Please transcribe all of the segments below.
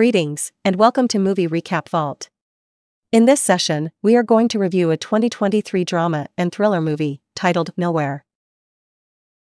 Greetings, and welcome to Movie Recap Vault. In this session, we are going to review a 2023 drama and thriller movie, titled Nowhere.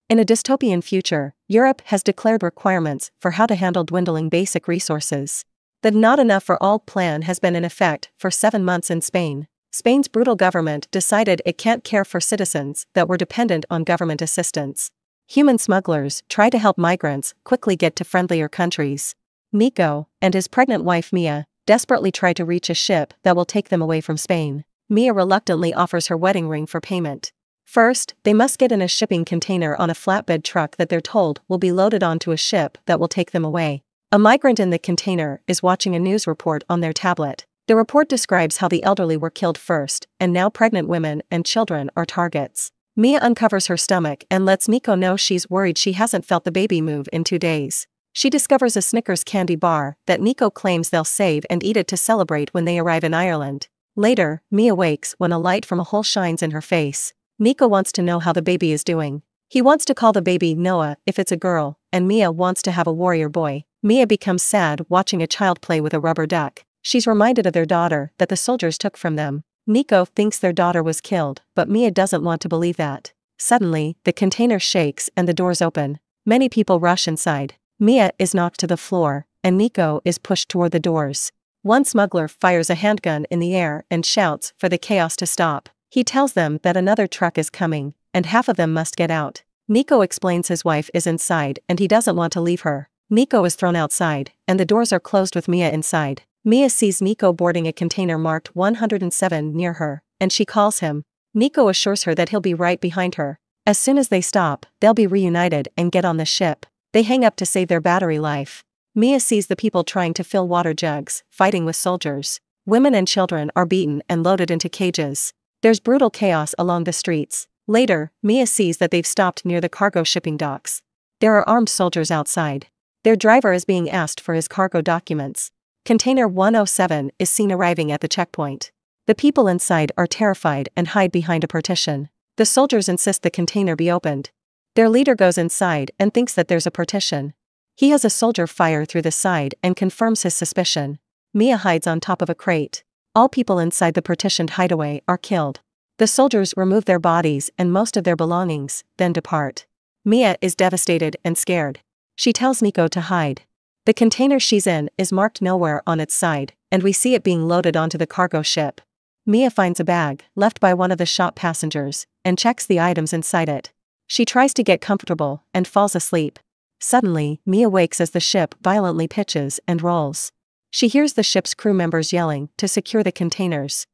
In a dystopian future, Europe has declared requirements for how to handle dwindling basic resources. The Not Enough for All plan has been in effect for 7 months in Spain. Spain's brutal government decided it can't care for citizens that were dependent on government assistance. Human smugglers try to help migrants quickly get to friendlier countries. Nico and his pregnant wife Mia desperately try to reach a ship that will take them away from Spain. Mia reluctantly offers her wedding ring for payment. First, they must get in a shipping container on a flatbed truck that they're told will be loaded onto a ship that will take them away. A migrant in the container is watching a news report on their tablet. The report describes how the elderly were killed first, and now pregnant women and children are targets. Mia uncovers her stomach and lets Nico know she's worried she hasn't felt the baby move in 2 days. She discovers a Snickers candy bar that Nico claims they'll save and eat it to celebrate when they arrive in Ireland. Later, Mia wakes when a light from a hole shines in her face. Nico wants to know how the baby is doing. He wants to call the baby Noah if it's a girl, and Mia wants to have a warrior boy. Mia becomes sad watching a child play with a rubber duck. She's reminded of their daughter that the soldiers took from them. Nico thinks their daughter was killed, but Mia doesn't want to believe that. Suddenly, the container shakes and the doors open. Many people rush inside. Mia is knocked to the floor, and Nico is pushed toward the doors. One smuggler fires a handgun in the air and shouts for the chaos to stop. He tells them that another truck is coming, and half of them must get out. Nico explains his wife is inside and he doesn't want to leave her. Nico is thrown outside, and the doors are closed with Mia inside. Mia sees Nico boarding a container marked 107 near her, and she calls him. Nico assures her that he'll be right behind her. As soon as they stop, they'll be reunited and get on the ship. They hang up to save their battery life. Mia sees the people trying to fill water jugs, fighting with soldiers. Women and children are beaten and loaded into cages. There's brutal chaos along the streets. Later, Mia sees that they've stopped near the cargo shipping docks. There are armed soldiers outside. Their driver is being asked for his cargo documents. Container 107 is seen arriving at the checkpoint. The people inside are terrified and hide behind a partition. The soldiers insist the container be opened. Their leader goes inside and thinks that there's a partition. He has a soldier fire through the side and confirms his suspicion. Mia hides on top of a crate. All people inside the partitioned hideaway are killed. The soldiers remove their bodies and most of their belongings, then depart. Mia is devastated and scared. She tells Nico to hide. The container she's in is marked Nowhere on its side, and we see it being loaded onto the cargo ship. Mia finds a bag, left by one of the shop passengers, and checks the items inside it. She tries to get comfortable, and falls asleep. Suddenly, Mia wakes as the ship violently pitches and rolls. She hears the ship's crew members yelling to secure the containers.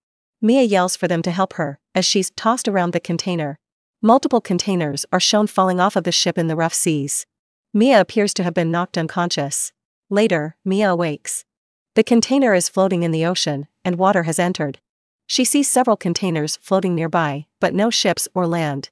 Mia yells for them to help her, as she's tossed around the container. Multiple containers are shown falling off of the ship in the rough seas. Mia appears to have been knocked unconscious. Later, Mia awakes. The container is floating in the ocean, and water has entered. She sees several containers floating nearby, but no ships or land.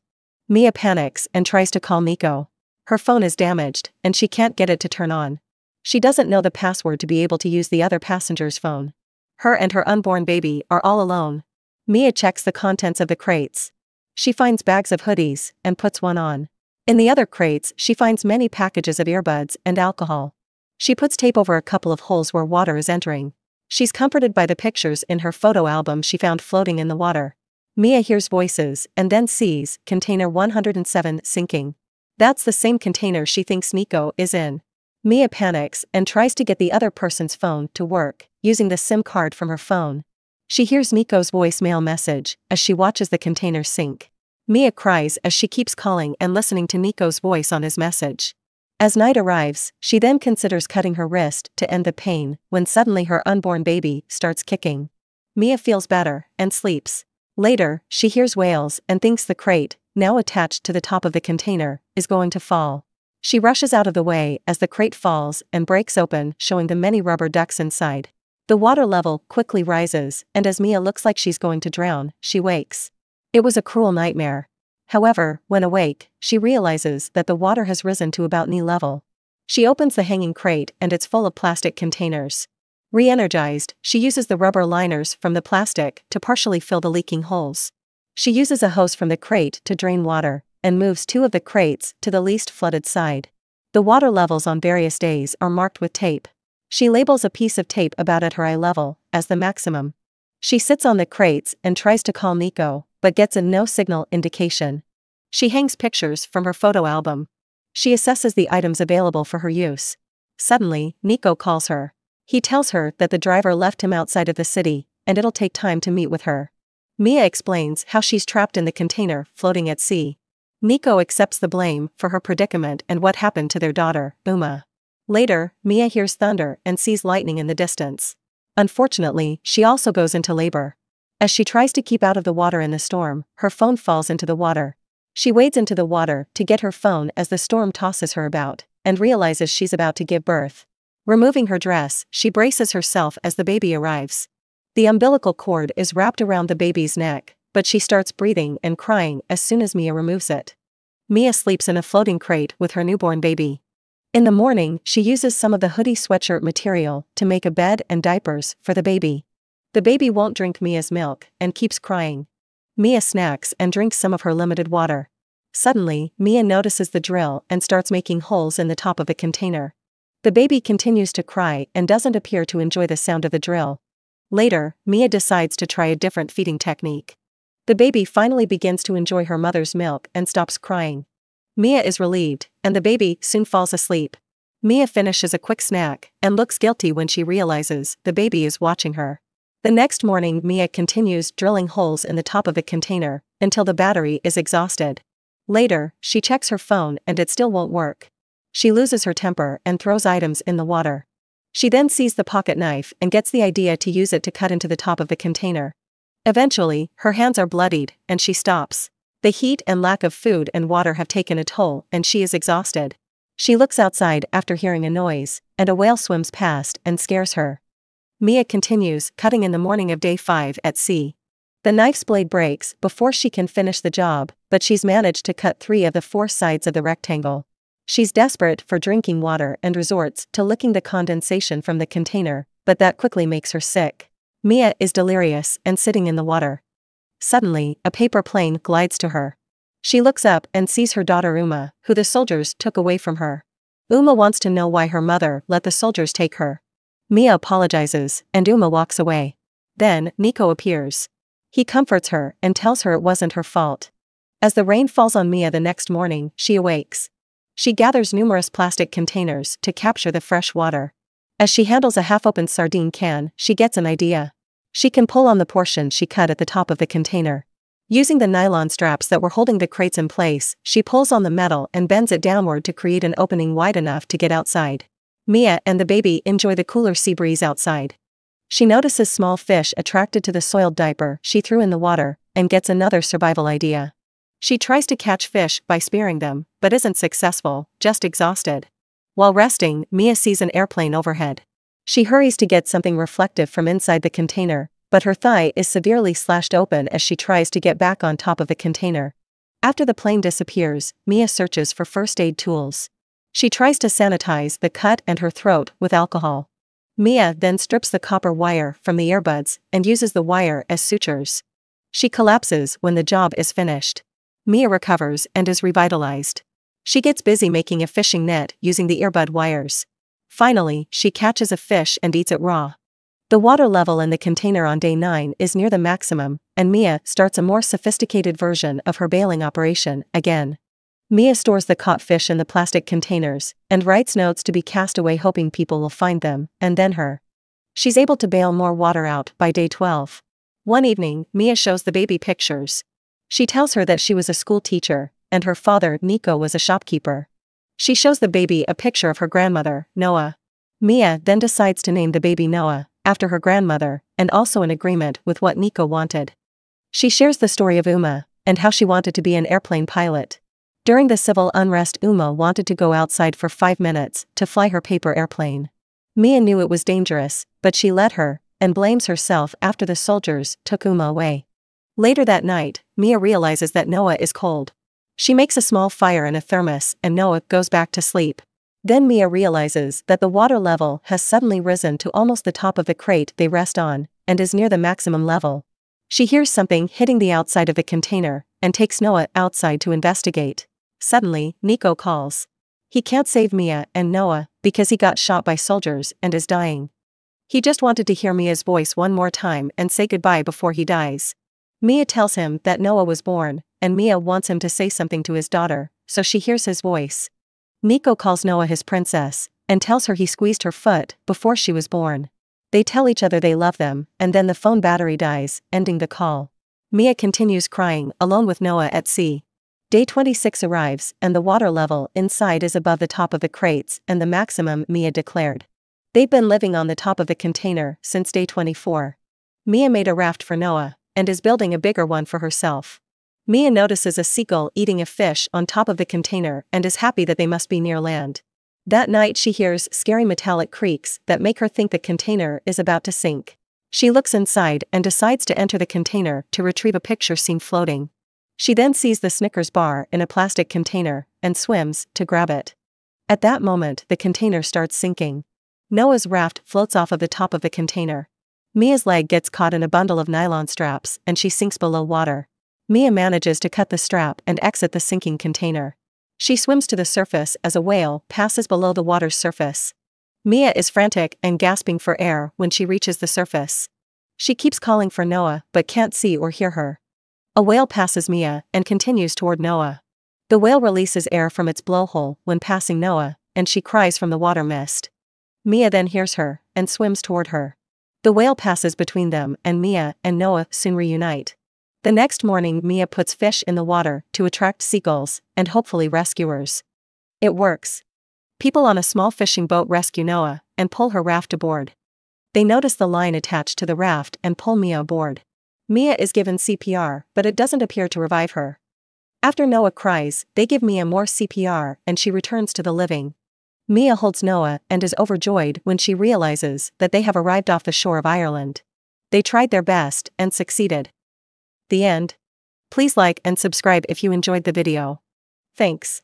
Mia panics and tries to call Nico. Her phone is damaged, and she can't get it to turn on. She doesn't know the password to be able to use the other passenger's phone. Her and her unborn baby are all alone. Mia checks the contents of the crates. She finds bags of hoodies, and puts one on. In the other crates, she finds many packages of earbuds and alcohol. She puts tape over a couple of holes where water is entering. She's comforted by the pictures in her photo album she found floating in the water. Mia hears voices and then sees container 107 sinking. That's the same container she thinks Nico is in. Mia panics and tries to get the other person's phone to work, using the SIM card from her phone. She hears Nico's voicemail message as she watches the container sink. Mia cries as she keeps calling and listening to Nico's voice on his message. As night arrives, she then considers cutting her wrist to end the pain when suddenly her unborn baby starts kicking. Mia feels better and sleeps. Later, she hears wails and thinks the crate, now attached to the top of the container, is going to fall. She rushes out of the way as the crate falls and breaks open, showing the many rubber ducks inside. The water level quickly rises, and as Mia looks like she's going to drown, she wakes. It was a cruel nightmare. However, when awake, she realizes that the water has risen to about knee level. She opens the hanging crate and it's full of plastic containers. Re-energized, she uses the rubber liners from the plastic to partially fill the leaking holes. She uses a hose from the crate to drain water, and moves two of the crates to the least flooded side. The water levels on various days are marked with tape. She labels a piece of tape about at her eye level as the maximum. She sits on the crates and tries to call Nico, but gets a no signal indication. She hangs pictures from her photo album. She assesses the items available for her use. Suddenly, Nico calls her. He tells her that the driver left him outside of the city, and it'll take time to meet with her. Mia explains how she's trapped in the container floating at sea. Nico accepts the blame for her predicament and what happened to their daughter, Uma. Later, Mia hears thunder and sees lightning in the distance. Unfortunately, she also goes into labor. As she tries to keep out of the water in the storm, her phone falls into the water. She wades into the water to get her phone as the storm tosses her about, and realizes she's about to give birth. Removing her dress, she braces herself as the baby arrives. The umbilical cord is wrapped around the baby's neck, but she starts breathing and crying as soon as Mia removes it. Mia sleeps in a floating crate with her newborn baby. In the morning, she uses some of the hoodie sweatshirt material to make a bed and diapers for the baby. The baby won't drink Mia's milk and keeps crying. Mia snacks and drinks some of her limited water. Suddenly, Mia notices the drill and starts making holes in the top of the container. The baby continues to cry and doesn't appear to enjoy the sound of the drill. Later, Mia decides to try a different feeding technique. The baby finally begins to enjoy her mother's milk and stops crying. Mia is relieved, and the baby soon falls asleep. Mia finishes a quick snack and looks guilty when she realizes the baby is watching her. The next morning, Mia continues drilling holes in the top of the container until the battery is exhausted. Later, she checks her phone and it still won't work. She loses her temper and throws items in the water. She then sees the pocket knife and gets the idea to use it to cut into the top of the container. Eventually, her hands are bloodied and she stops. The heat and lack of food and water have taken a toll and she is exhausted. She looks outside after hearing a noise, and a whale swims past and scares her. Mia continues cutting in the morning of day 5 at sea. The knife's blade breaks before she can finish the job, but she's managed to cut 3 of the 4 sides of the rectangle. She's desperate for drinking water and resorts to licking the condensation from the container, but that quickly makes her sick. Mia is delirious and sitting in the water. Suddenly, a paper plane glides to her. She looks up and sees her daughter Uma, who the soldiers took away from her. Uma wants to know why her mother let the soldiers take her. Mia apologizes, and Uma walks away. Then, Nico appears. He comforts her and tells her it wasn't her fault. As the rain falls on Mia the next morning, she awakes. She gathers numerous plastic containers to capture the fresh water. As she handles a half-open sardine can, she gets an idea. She can pull on the portion she cut at the top of the container. Using the nylon straps that were holding the crates in place, she pulls on the metal and bends it downward to create an opening wide enough to get outside. Mia and the baby enjoy the cooler sea breeze outside. She notices small fish attracted to the soiled diaper she threw in the water, and gets another survival idea. She tries to catch fish by spearing them, but isn't successful, just exhausted. While resting, Mia sees an airplane overhead. She hurries to get something reflective from inside the container, but her thigh is severely slashed open as she tries to get back on top of the container. After the plane disappears, Mia searches for first aid tools. She tries to sanitize the cut and her throat with alcohol. Mia then strips the copper wire from the earbuds and uses the wire as sutures. She collapses when the job is finished. Mia recovers and is revitalized. She gets busy making a fishing net using the earbud wires. Finally, she catches a fish and eats it raw. The water level in the container on day 9 is near the maximum, and Mia starts a more sophisticated version of her bailing operation again. Mia stores the caught fish in the plastic containers, and writes notes to be cast away hoping people will find them, and then her. She's able to bail more water out by day 12. One evening, Mia shows the baby pictures. She tells her that she was a school teacher, and her father, Nico, was a shopkeeper. She shows the baby a picture of her grandmother, Noah. Mia then decides to name the baby Noah, after her grandmother, and also in agreement with what Nico wanted. She shares the story of Uma, and how she wanted to be an airplane pilot. During the civil unrest, Uma wanted to go outside for 5 minutes to fly her paper airplane. Mia knew it was dangerous, but she let her, and blames herself after the soldiers took Uma away. Later that night, Mia realizes that Noah is cold. She makes a small fire in a thermos and Noah goes back to sleep. Then Mia realizes that the water level has suddenly risen to almost the top of the crate they rest on, and is near the maximum level. She hears something hitting the outside of the container, and takes Noah outside to investigate. Suddenly, Nico calls. He can't save Mia and Noah because he got shot by soldiers and is dying. He just wanted to hear Mia's voice one more time and say goodbye before he dies. Mia tells him that Noah was born, and Mia wants him to say something to his daughter, so she hears his voice. Nico calls Noah his princess, and tells her he squeezed her foot before she was born. They tell each other they love them, and then the phone battery dies, ending the call. Mia continues crying alone with Noah at sea. Day 26 arrives, and the water level inside is above the top of the crates and the maximum Mia declared. They've been living on the top of the container since day 24. Mia made a raft for Noah, and is building a bigger one for herself. Mia notices a seagull eating a fish on top of the container and is happy that they must be near land. That night she hears scary metallic creaks that make her think the container is about to sink. She looks inside and decides to enter the container to retrieve a picture seen floating. She then sees the Snickers bar in a plastic container and swims to grab it. At that moment, the container starts sinking. Noah's raft floats off of the top of the container. Mia's leg gets caught in a bundle of nylon straps and she sinks below water. Mia manages to cut the strap and exit the sinking container. She swims to the surface as a whale passes below the water's surface. Mia is frantic and gasping for air when she reaches the surface. She keeps calling for Noah but can't see or hear her. A whale passes Mia and continues toward Noah. The whale releases air from its blowhole when passing Noah, and she cries from the water mist. Mia then hears her and swims toward her. The whale passes between them, and Mia and Noah soon reunite. The next morning, Mia puts fish in the water to attract seagulls and hopefully rescuers. It works. People on a small fishing boat rescue Noah and pull her raft aboard. They notice the line attached to the raft and pull Mia aboard. Mia is given CPR, but it doesn't appear to revive her. After Noah cries, they give Mia more CPR and she returns to the living. Mia holds Noah and is overjoyed when she realizes that they have arrived off the shore of Ireland. They tried their best and succeeded. The end. Please like and subscribe if you enjoyed the video. Thanks.